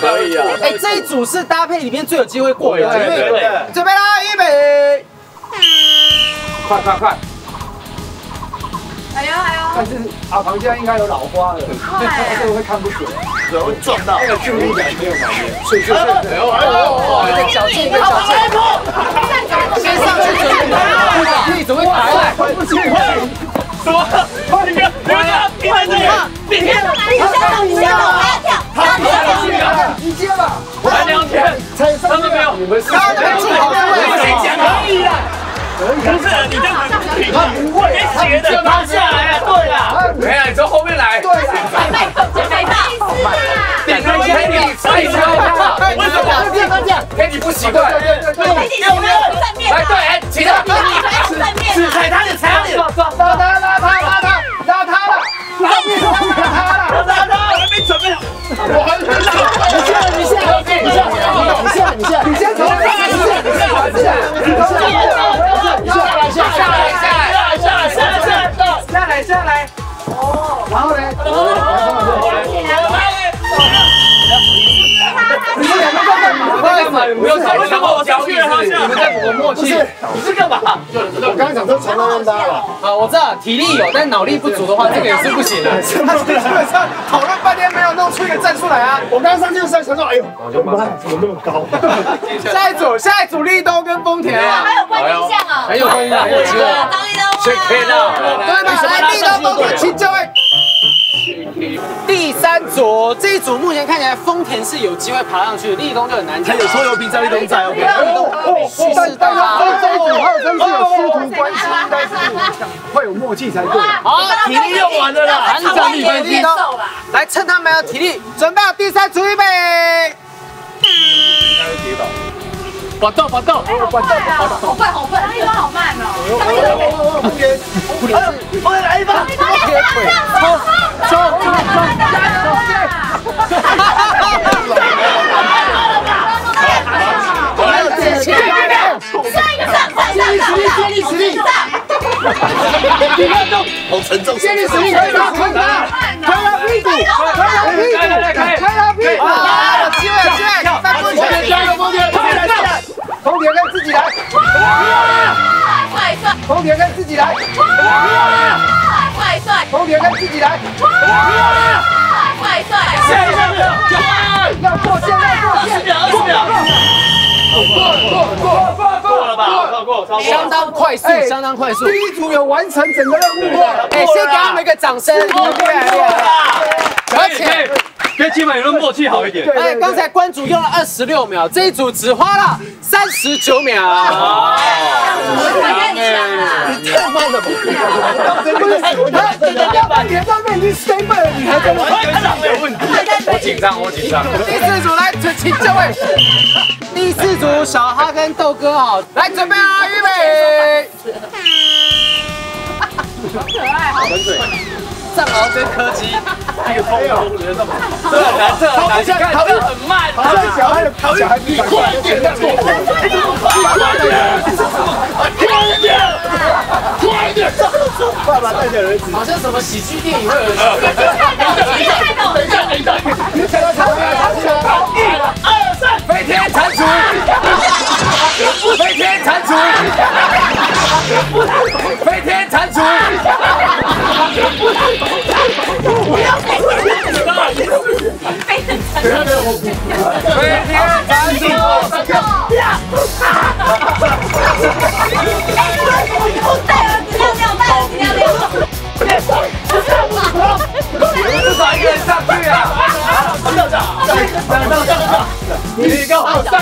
可以啊！哎，这一组是搭配里面最有机会过的，对，准备啦，预备，快快快！哎呀哎呀！但是啊，旁边应该有老花的，这个会看不准，可能会撞到。那个距离感没有满意，所以就是哎呦，再小心，再小心！先上去准备，你怎么会爬来？不行，什么？你看，你看，你看这个，你看，你看。 他们两天，直接吧！才两天，才三个没有，你们是他们进好了，我先讲可以了，不是你这样不平衡，不会，他斜的趴下来啊，对啦，没有，你从后面来，对啦，没办法，为什么？这样这样，哎，你不习惯，对，来对，其他是踩他的，踩他的，拉他了，还没准备好。 你下来，哦，然后呢？你们两个在干嘛？在干嘛？你们干嘛？我小心了，你们在磨默契。你是干嘛？我刚刚讲说传到那搭了。啊，我知道体力有，但脑力不足的话，这个也是不行的。基本上讨论半天没有弄出一个战术来啊！我刚刚上去的时候想说，哎呦，妈，怎么那么高？下一组立冬跟丰田啊，还有关音像啊，还有关音像，我知道。对吧？来，立冬丰田，请就位。 第三组，这一组目前看起来丰田是有机会爬上去的，立冬就很难。他有抽油瓶在，立冬在 ，OK。但这一组还有真是有师徒关系，应该是会有默契才对。好，体力用完了啦，还是战力分析。来，趁他没有体力，准备好第三组预备。板凳，好快，立冬好慢哦。我来一把。 走！红点跟自己来，快！要过线，过了吧？相当快速。第一组有完成整个任务，哎，先给他们一个掌声，而且跟基本有默契好一点。哎，刚才关主用了26秒，这一组只花了39秒。 太慢了吧！你上面已经 stable 了，你还在那边上没有问题。我紧张。第四组来，请就位。第四组小哈跟豆哥好，来准备啊，预备。好可爱，好冷水。藏獒跟柯基，还有风筝，你觉得这么？这很难，跑得很慢，好像小孩比快一点，快一点！爸爸带着儿子，好像什么喜剧电影会有人。等一下，1、2、3，飞天蟾蜍，飞天蟾蜍。 我站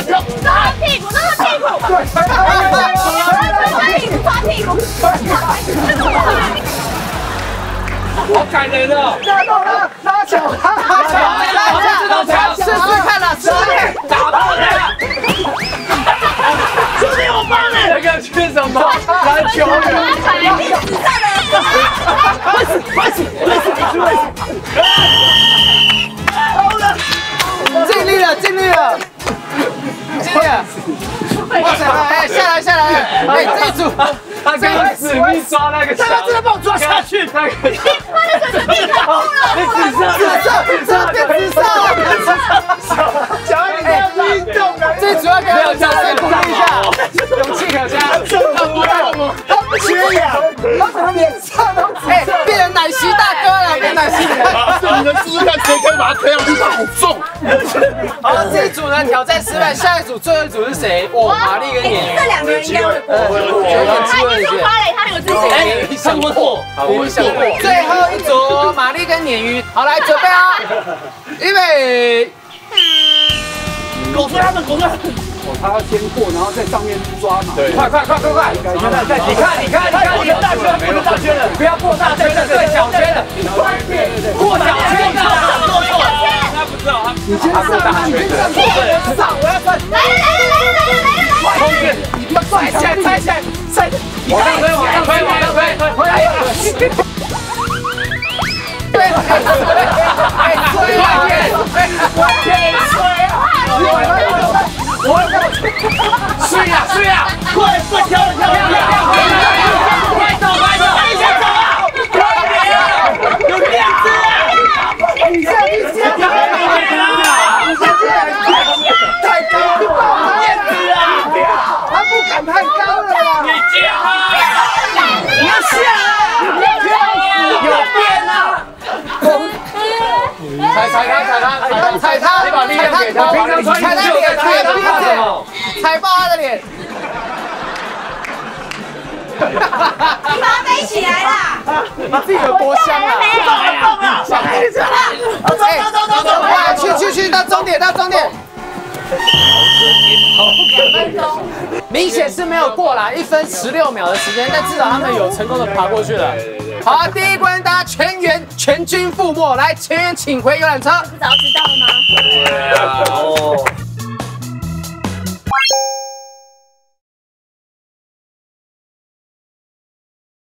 着，尽力了！哇塞！下来！哎，这一组他刚刚死命抓那个，他真的把我抓下去，那个。他的手臂卡住了！紫色，变紫色！你们试试看，谁可以把它推上去？它好重。好，这一组呢挑战失败，下一组最后一组是谁？我玛丽跟演员，这两个人应该会过。他一定是花蕾，他有自信。哎，你想过？我想过。最后一组，玛丽跟鲶鱼。好，来准备啊！预备。狗追他们，狗追！哦，他要先过，然后在上面抓嘛。对，快！你看，我们大圈了，我们大圈了，不要过大圈了，对，小圈了，过小圈了，他不知道，你先上大圈，对，上，我要上，来，你不要拽起来，抬起来，再，往上推，回来我睡呀！快跳！快走！你先走啊！快点！有面子！你先跳！太高了！面子啊！他不敢太高了。你跳！你要下来！有变啊！踩他！你把力量给他！平常穿衣服在踩他怕什么？踩爆他的脸！你把它背起来啦！你自己有多香啊！动了！想飞起来了！走！快去！到终点！2分钟，明显是没有过啦，1分16秒的时间，但至少他们有成功的爬过去了。好、啊，第一关大家全员全军覆没，来，全员请回游览车。不早知道吗？